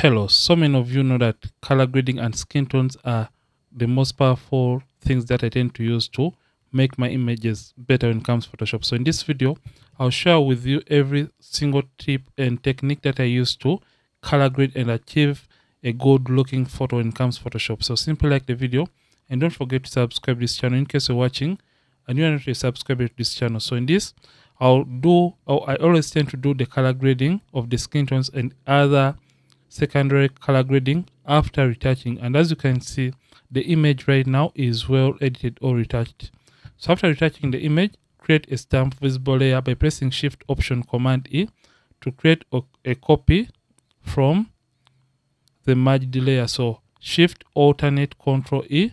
Hello, so many of you know that color grading and skin tones are the most powerful things that I tend to use to make my images better when it comes to Photoshop. So in this video, I'll share with you every single tip and technique that I use to color grade and achieve a good looking photo when it comes to Photoshop. So simply like the video and don't forget to subscribe to this channel in case you're watching and you are not a subscriber to this channel. So in this, I always tend to do the color grading of the skin tones and other secondary color grading after retouching, and as you can see, the image right now is well edited or retouched. So after retouching the image, create a stamped visible layer by pressing Shift Option Command E to create a copy from the merged layer. So Shift Alternate Control E,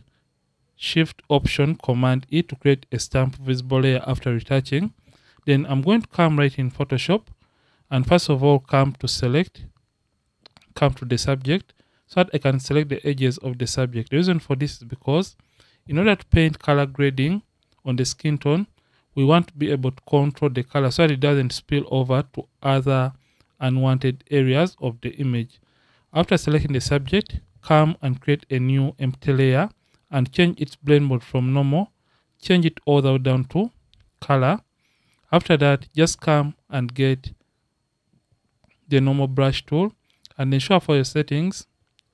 Shift Option Command E to create a stamped visible layer after retouching. Then I'm going to come right in Photoshop and first of all come to the subject so that I can select the edges of the subject. The reason for this is because in order to paint color grading on the skin tone, we want to be able to control the color so that it doesn't spill over to other unwanted areas of the image. After selecting the subject, come and create a new empty layer and change its blend mode from normal, change it all the way down to color. After that, just come and get the normal brush tool and ensure for your settings,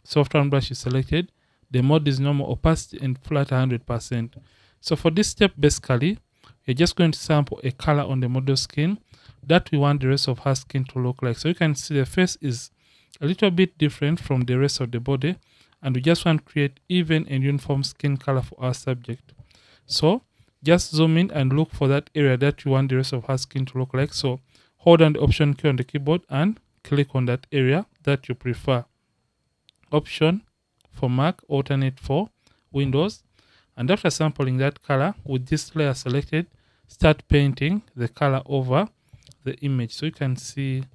soft round brush is selected, the mode is normal, opacity and flat 100%. So for this step, basically, we're just going to sample a color on the model skin that we want the rest of her skin to look like. So you can see the face is a little bit different from the rest of the body, and we just want to create even and uniform skin color for our subject. So just zoom in and look for that area that you want the rest of her skin to look like. So hold down the Option key on the keyboard and click on that area that you prefer. Option for Mac, alternate for Windows. And after sampling that color, with this layer selected, start painting the color over the image. So you can see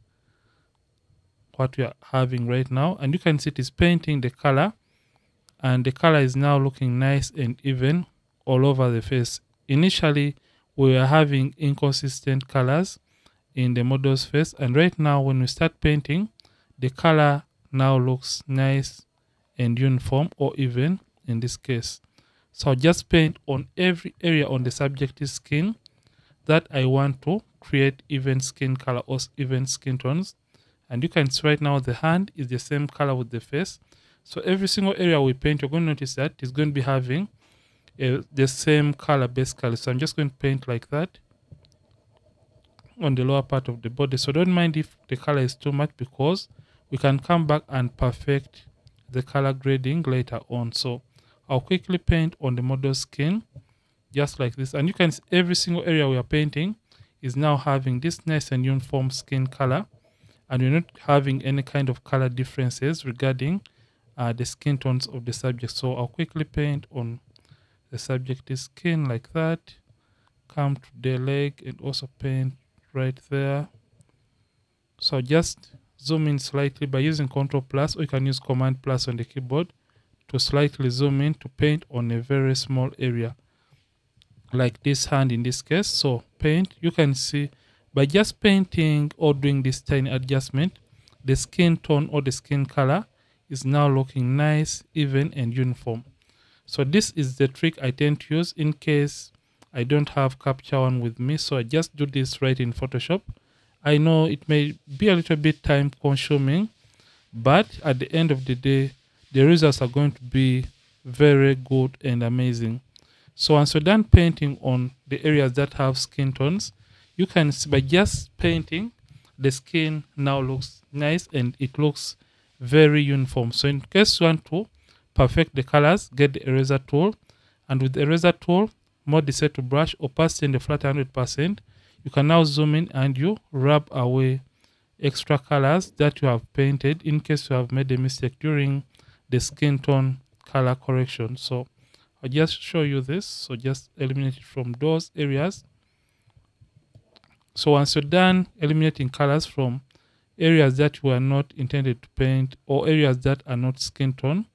what we are having right now. And you can see it is painting the color, and the color is now looking nice and even all over the face. Initially, we were having inconsistent colors in the model's face, and right now when we start painting, the color now looks nice and uniform or even in this case. So I'll just paint on every area on the subject's skin that I want to create even skin color or even skin tones. And you can see right now the hand is the same color with the face. So every single area we paint, you're going to notice that it's going to be having the same color basically. So I'm just going to paint like that on the lower part of the body. So don't mind if the color is too much, because we can come back and perfect the color grading later on. So I'll quickly paint on the model skin just like this, and you can see every single area we are painting is now having this nice and uniform skin color, and we're not having any kind of color differences regarding the skin tones of the subject. So I'll quickly paint on the subject's skin like that, come to the leg and also paint right there. So just zoom in slightly by using Ctrl+, or you can use Command+ on the keyboard to slightly zoom in to paint on a very small area like this hand in this case. So paint, you can see by just painting or doing this tiny adjustment, the skin tone or the skin color is now looking nice, even and uniform. So this is the trick I tend to use in case I don't have Capture One with me, so I just do this right in Photoshop. I know it may be a little bit time consuming, but at the end of the day, the results are going to be very good and amazing. So once you're done painting on the areas that have skin tones, you can see by just painting, the skin now looks nice and it looks very uniform. So in case you want to perfect the colors, get the eraser tool, and with the eraser tool, mode is set to brush, opacity in the flat 100%. You can now zoom in and you rub away extra colors that you have painted in case you have made a mistake during the skin tone color correction. So I'll just show you this. So just eliminate it from those areas. So once you're done eliminating colors from areas that were not intended to paint or areas that are not skin tone,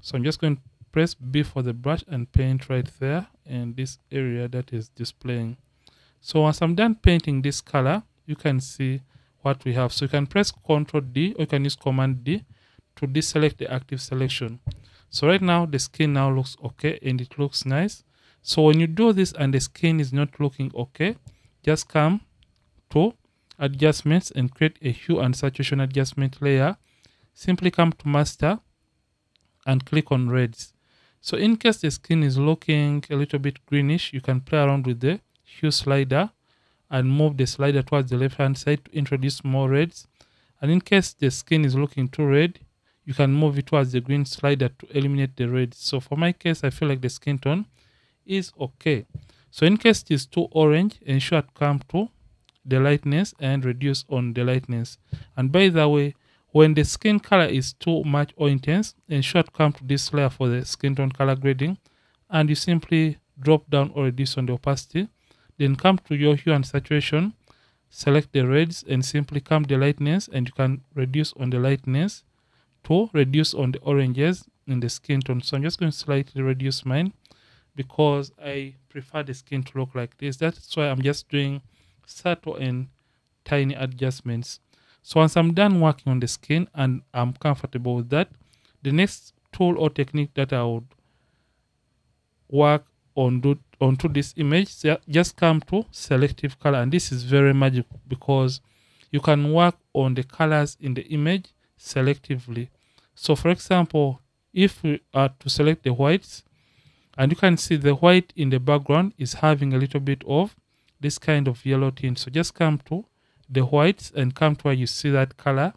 so I'm just going to press B for the brush and paint right there and this area that is displaying. So once I'm done painting this color, you can see what we have. So you can press Ctrl D or you can use Command D to deselect the active selection. So right now the skin now looks okay and it looks nice. So when you do this and the skin is not looking okay, just come to adjustments and create a hue and saturation adjustment layer. Simply come to master and click on reds. So in case the skin is looking a little bit greenish, you can play around with the hue slider and move the slider towards the left hand side to introduce more reds. And in case the skin is looking too red, you can move it towards the green slider to eliminate the reds. So for my case, I feel like the skin tone is okay. So in case it is too orange, ensure to come to the lightness and reduce on the lightness. And by the way, when the skin color is too much or intense, ensure to come to this layer for the skin tone color grading, and you simply drop down or reduce on the opacity. Then come to your hue and saturation, select the reds and simply come to the lightness, and you can reduce on the lightness to reduce on the oranges in the skin tone. So I'm just going to slightly reduce mine because I prefer the skin to look like this. That's why I'm just doing subtle and tiny adjustments. So once I'm done working on the skin and I'm comfortable with that, the next tool or technique that I would work on onto this image, just come to selective color. And this is very magical because you can work on the colors in the image selectively. So for example, if we are to select the whites, and you can see the white in the background is having a little bit of this kind of yellow tint. So just come to the whites and come to where you see that color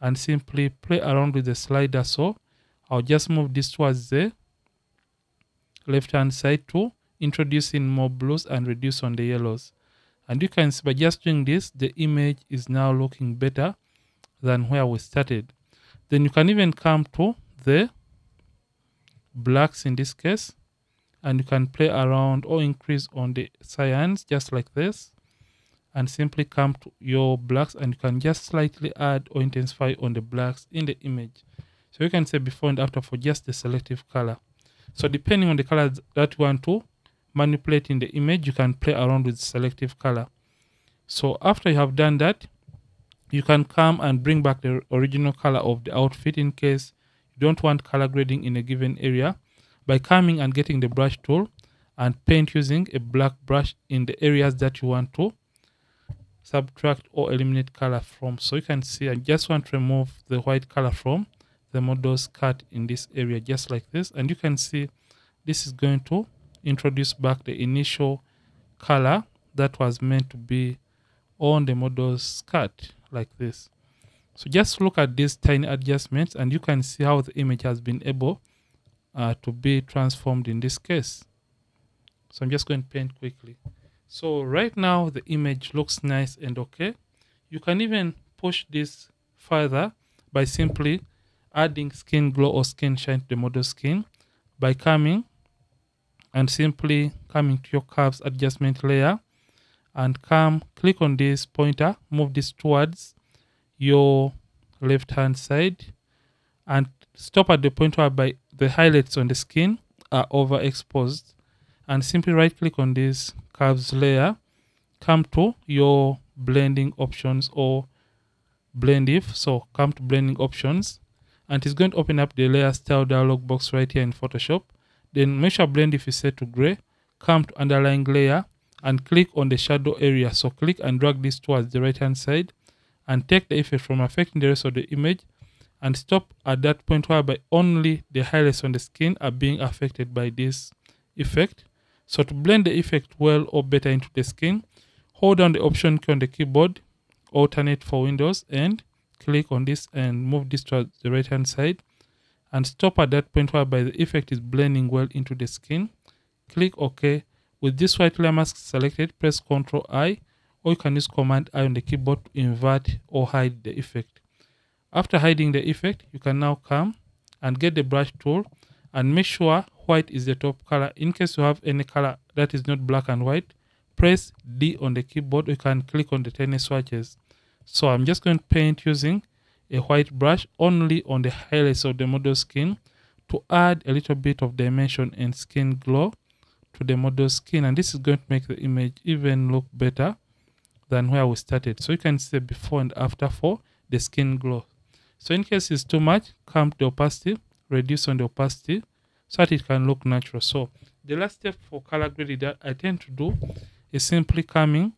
and simply play around with the slider. So I'll just move this towards the left hand side to introduce in more blues and reduce on the yellows. And you can see by just doing this, the image is now looking better than where we started. Then you can even come to the blacks in this case, and you can play around or increase on the cyans just like this, and simply come to your blacks, and you can just slightly add or intensify on the blacks in the image. So you can say before and after for just the selective color. So depending on the color that you want to manipulate in the image, you can play around with selective color. So after you have done that, you can come and bring back the original color of the outfit in case you don't want color grading in a given area, by coming and getting the brush tool and paint using a black brush in the areas that you want to subtract or eliminate color from. So you can see I just want to remove the white color from the model's cut in this area just like this, and you can see this is going to introduce back the initial color that was meant to be on the model's skirt like this. So just look at these tiny adjustments and you can see how the image has been able to be transformed in this case. So I'm just going to paint quickly. So right now the image looks nice and okay. You can even push this further by simply adding skin glow or skin shine to the model skin by coming and simply coming to your curves adjustment layer and come click on this pointer, move this towards your left hand side and stop at the point where by the highlights on the skin are overexposed, and simply right click on this curves layer, come to your blending options or blend if. So come to blending options and it's going to open up the layer style dialog box right here in Photoshop. Then make sure blend if is set to gray, come to underlying layer and click on the shadow area. So click and drag this towards the right hand side and take the effect from affecting the rest of the image and stop at that point whereby only the highlights on the skin are being affected by this effect. So to blend the effect well or better into the skin, hold down the option key on the keyboard, alternate for Windows, and click on this and move this to the right hand side and stop at that point whereby the effect is blending well into the skin. Click OK. With this white layer mask selected, press Ctrl I or you can use Command I on the keyboard to invert or hide the effect. After hiding the effect, you can now come and get the brush tool and make sure white is the top color. In case you have any color that is not black and white, press D on the keyboard. You can click on the tiny swatches. So I'm just going to paint using a white brush only on the highlights of the model skin to add a little bit of dimension and skin glow to the model skin, and this is going to make the image even look better than where we started. So you can see before and after for the skin glow. So in case it's too much, clamp the opacity, reduce on the opacity so that it can look natural. So the last step for color grading that I tend to do is simply coming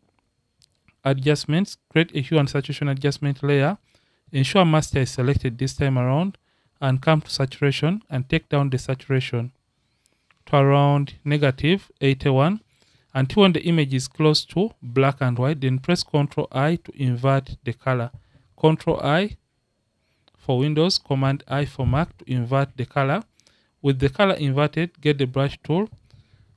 adjustments, create a hue and saturation adjustment layer, ensure master is selected this time around, and come to saturation and take down the saturation to around -81. Until when the image is close to black and white, then press Ctrl I to invert the color. Ctrl I for Windows, Command I for Mac to invert the color. With the color inverted, get the brush tool,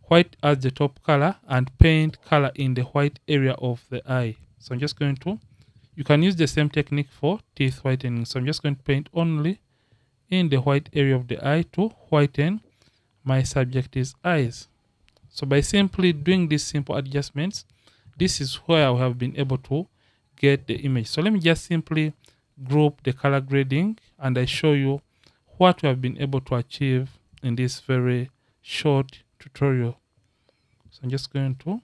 white as the top color, and paint color in the white area of the eye. So I'm just going to, you can use the same technique for teeth whitening. So I'm just going to paint only in the white area of the eye to whiten my subject's eyes. So by simply doing these simple adjustments, this is where I have been able to get the image. So let me just simply group the color grading and I show you what we have been able to achieve in this very short tutorial. So I'm just going to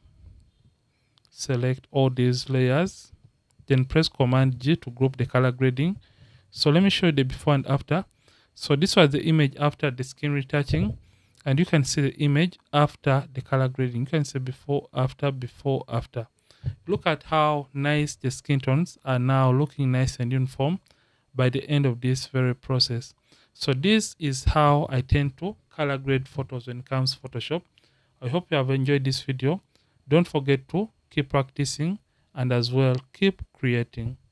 select all these layers, then press Command G to group the color grading. So let me show you the before and after. So this was the image after the skin retouching, and you can see the image after the color grading. You can see before, after, before, after. Look at how nice the skin tones are now looking nice and uniform by the end of this very process. So this is how I tend to color grade photos when it comes to Photoshop. I hope you have enjoyed this video. Don't forget to keep practicing and as well keep creating.